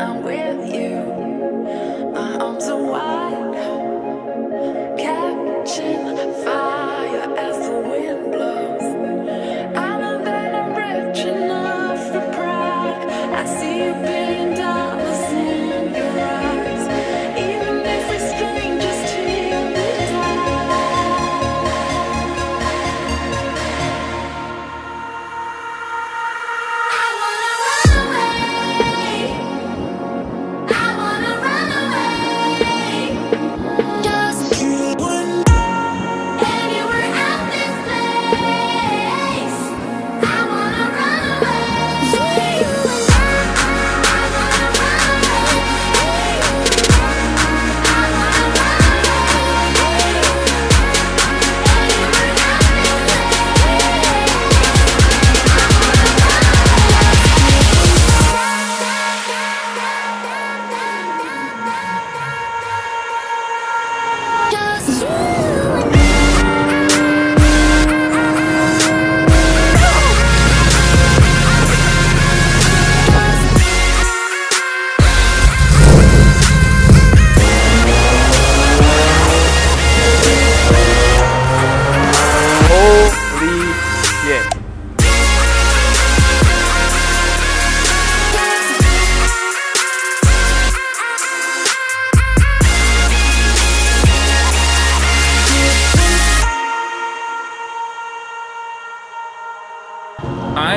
I'm with you. My arms are wide, catching fire as the wind blows. I know that I'm rich enough for pride. I see you being down.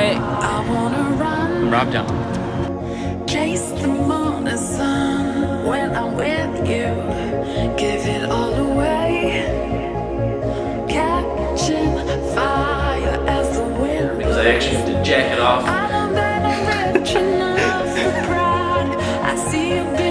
I wanna run, Rob Dahm. Chase the morning sun when I'm with you. Give it all away, catching fire as the wind. Because I actually have to jack it off. I know that I'm rich enough for pride. I see you.